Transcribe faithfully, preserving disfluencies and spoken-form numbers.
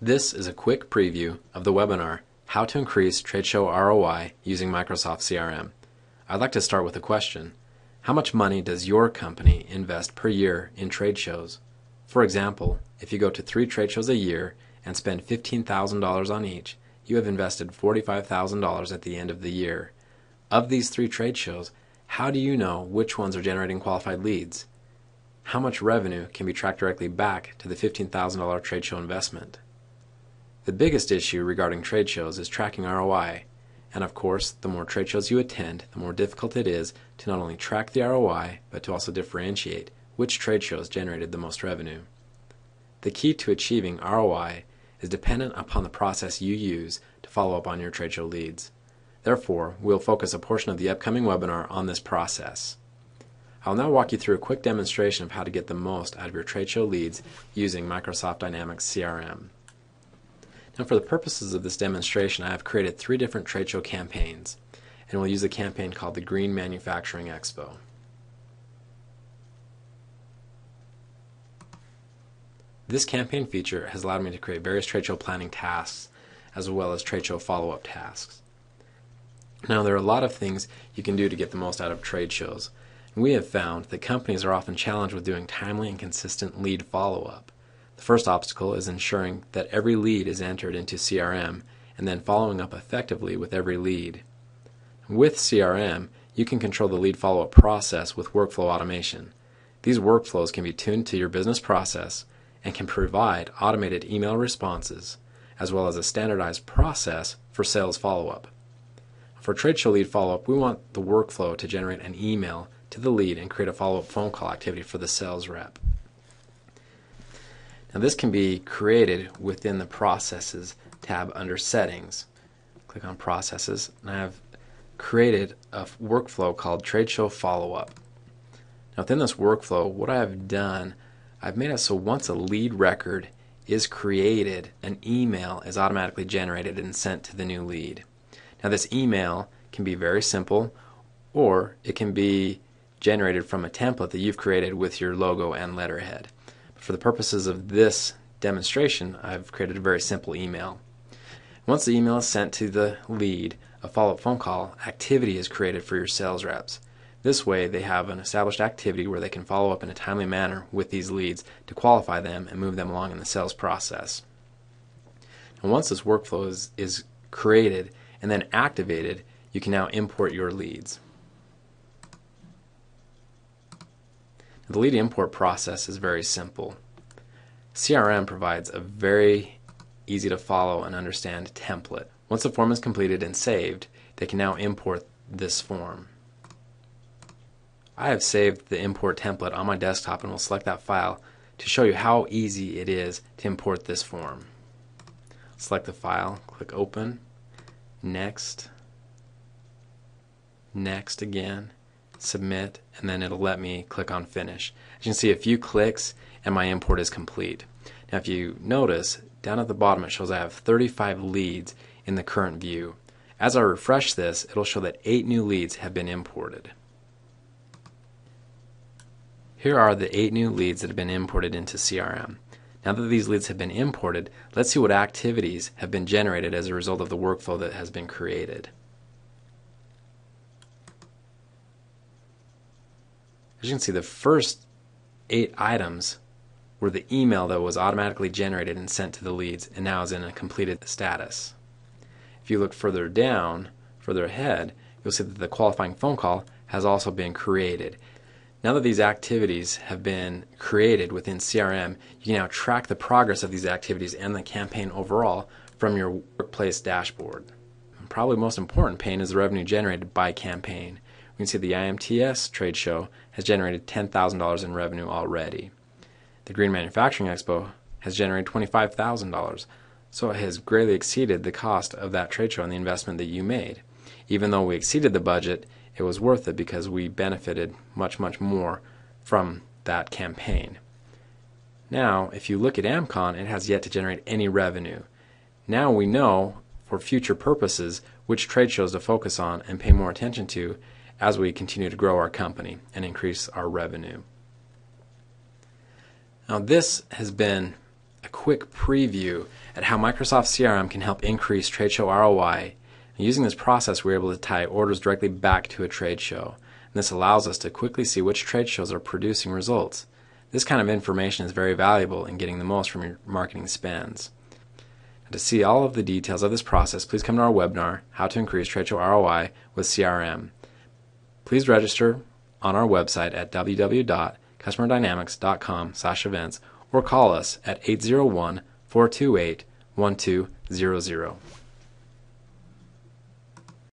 This is a quick preview of the webinar, How to Increase Trade Show R O I Using Microsoft C R M. I'd like to start with a question. How much money does your company invest per year in trade shows? For example, if you go to three trade shows a year and spend fifteen thousand dollars on each, you have invested forty-five thousand dollars at the end of the year. Of these three trade shows, how do you know which ones are generating qualified leads? How much revenue can be tracked directly back to the fifteen thousand dollar trade show investment? The biggest issue regarding trade shows is tracking R O I, and of course, the more trade shows you attend, the more difficult it is to not only track the R O I, but to also differentiate which trade shows generated the most revenue. The key to achieving R O I is dependent upon the process you use to follow up on your trade show leads. Therefore, we'll focus a portion of the upcoming webinar on this process. I'll now walk you through a quick demonstration of how to get the most out of your trade show leads using Microsoft Dynamics C R M. Now, for the purposes of this demonstration, I have created three different trade show campaigns, and we'll use a campaign called the Green Manufacturing Expo. This campaign feature has allowed me to create various trade show planning tasks as well as trade show follow-up tasks. Now, there are a lot of things you can do to get the most out of trade shows. We have found that companies are often challenged with doing timely and consistent lead follow-up. The first obstacle is ensuring that every lead is entered into C R M and then following up effectively with every lead. With C R M, you can control the lead follow-up process with workflow automation. These workflows can be tuned to your business process and can provide automated email responses as well as a standardized process for sales follow-up. For trade show lead follow-up, we want the workflow to generate an email to the lead and create a follow-up phone call activity for the sales rep. Now, this can be created within the Processes tab under Settings. Click on Processes, and I have created a workflow called Trade Show Follow-Up. Now, within this workflow, what I have done, I've made it so once a lead record is created, an email is automatically generated and sent to the new lead. Now, this email can be very simple, or it can be generated from a template that you've created with your logo and letterhead. For the purposes of this demonstration, I've created a very simple email. Once the email is sent to the lead, a follow-up phone call activity is created for your sales reps. This way, they have an established activity where they can follow up in a timely manner with these leads to qualify them and move them along in the sales process. And once this workflow is, is created and then activated, you can now import your leads. The lead import process is very simple. C R M provides a very easy to follow and understand template. Once the form is completed and saved, they can now import this form. I have saved the import template on my desktop and will select that file to show you how easy it is to import this form. Select the file, click Open, Next, Next again, Submit, and then it'll let me click on Finish. As you can see, a few clicks and my import is complete. Now, if you notice, down at the bottom it shows I have thirty-five leads in the current view. As I refresh this, it'll show that eight new leads have been imported. Here are the eight new leads that have been imported into C R M. Now that these leads have been imported, let's see what activities have been generated as a result of the workflow that has been created. As you can see, the first eight items were the email that was automatically generated and sent to the leads and now is in a completed status. If you look further down, further ahead, you'll see that the qualifying phone call has also been created. Now that these activities have been created within C R M, you can now track the progress of these activities and the campaign overall from your workplace dashboard. And probably the most important pane is the revenue generated by campaign. You can see the I M T S trade show has generated ten thousand dollars in revenue already. The Green Manufacturing Expo has generated twenty-five thousand dollars, so it has greatly exceeded the cost of that trade show and the investment that you made. Even though we exceeded the budget, it was worth it because we benefited much, much more from that campaign. Now, if you look at Amcon, it has yet to generate any revenue. Now we know for future purposes which trade shows to focus on and pay more attention to as we continue to grow our company and increase our revenue. Now, this has been a a quick preview at how Microsoft C R M can help increase trade show R O I. And using this process, we're able to tie orders directly back to a trade show. And this allows us to quickly see which trade shows are producing results. This kind of information is very valuable in getting the most from your marketing spends. And to see all of the details of this process, please come to our webinar, How to Increase Trade Show R O I with C R M. Please register on our website at w w w dot customer dynamics dot com slash events or call us at eight zero one, four two eight, one two zero zero.